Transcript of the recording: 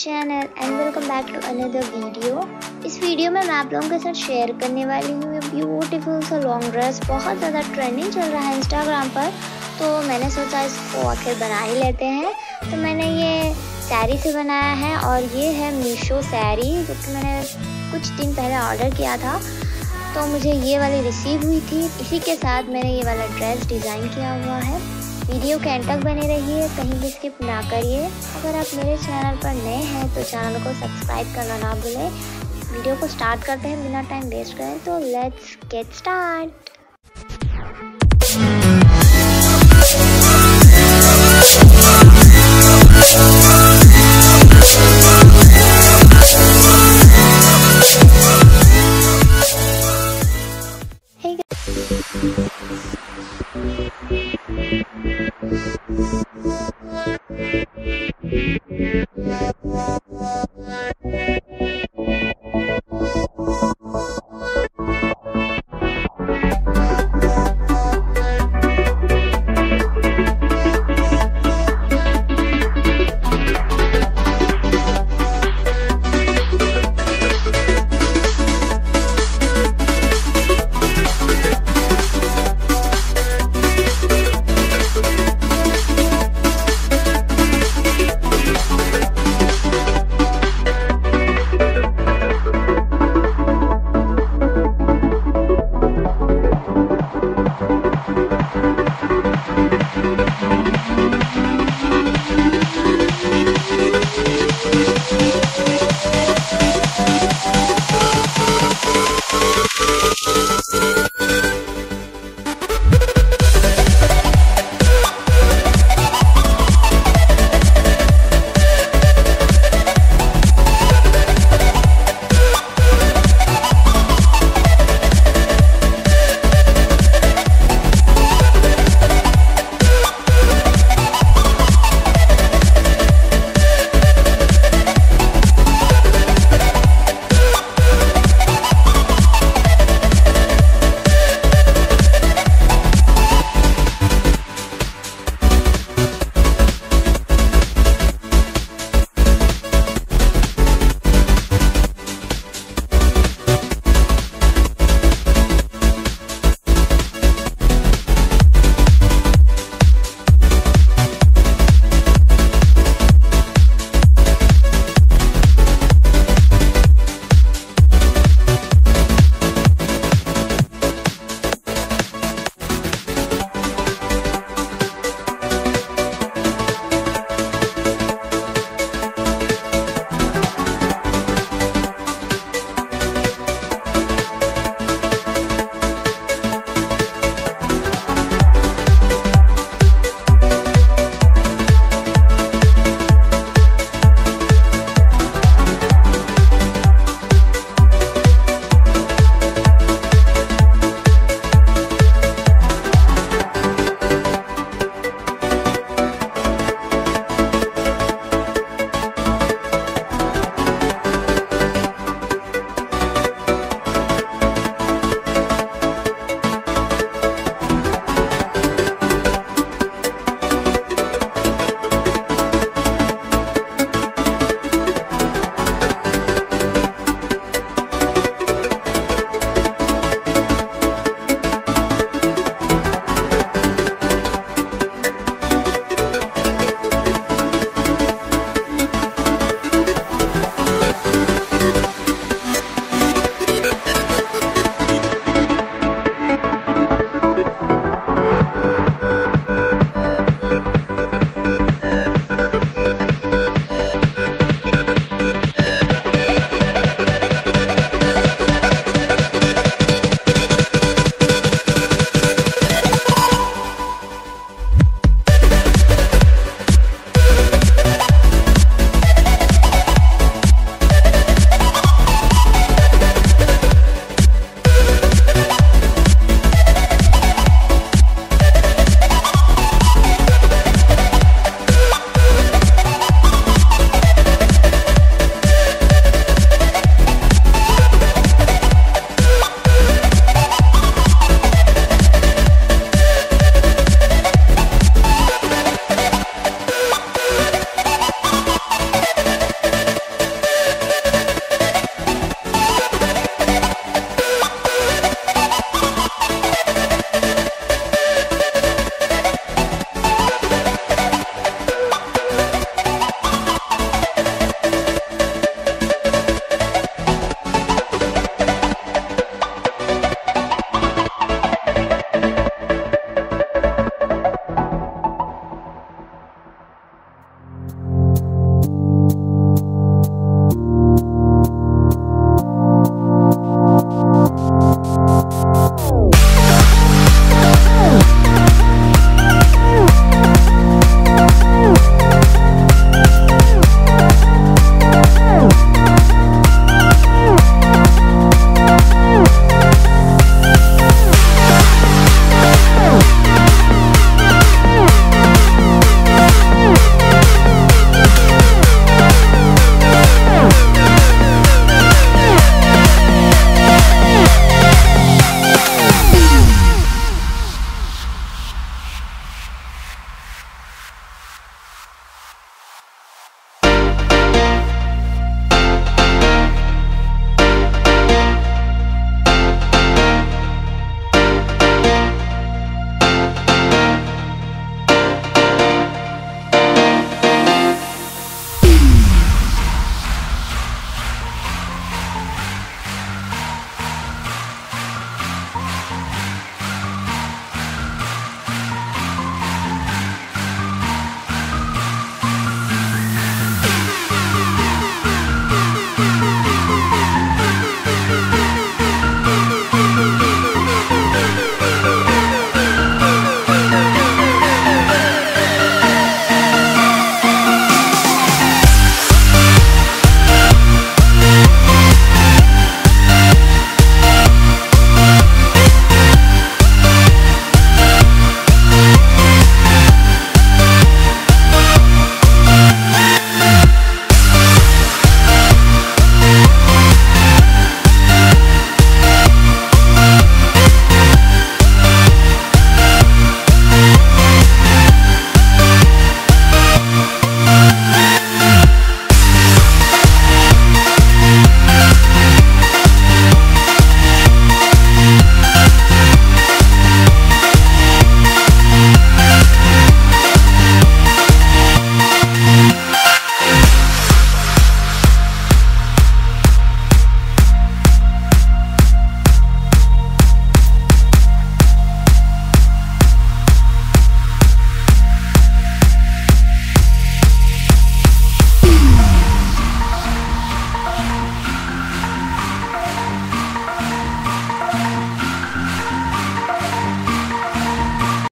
Channel and welcome back to another video. इस video में मैं आप लोगों के साथ शेयर करने वाली हूँ ये ब्यूटीफुल सा लॉन्ग ड्रेस। बहुत ज़्यादा ट्रेंडिंग चल रहा है इंस्टाग्राम पर, तो मैंने सोचा इसको आखिर बना ही लेते हैं। तो मैंने ये साड़ी से बनाया है और ये है मीशो साड़ी, जो कि मैंने कुछ दिन पहले ऑर्डर किया था तो मुझे ये वाली रिसीव हुई थी। इसी के साथ मैंने ये वाला ड्रेस डिज़ाइन किया हुआ है। वीडियो के एंड तक बने रहिए, कहीं भी स्किप ना करिए। अगर आप मेरे चैनल पर नए हैं तो चैनल को सब्सक्राइब करना ना भूलें। वीडियो को स्टार्ट करते हैं बिना टाइम वेस्ट करें, तो लेट्स गेट स्टार्ट।